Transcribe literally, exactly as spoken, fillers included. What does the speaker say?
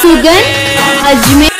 Sugan, Ajmer.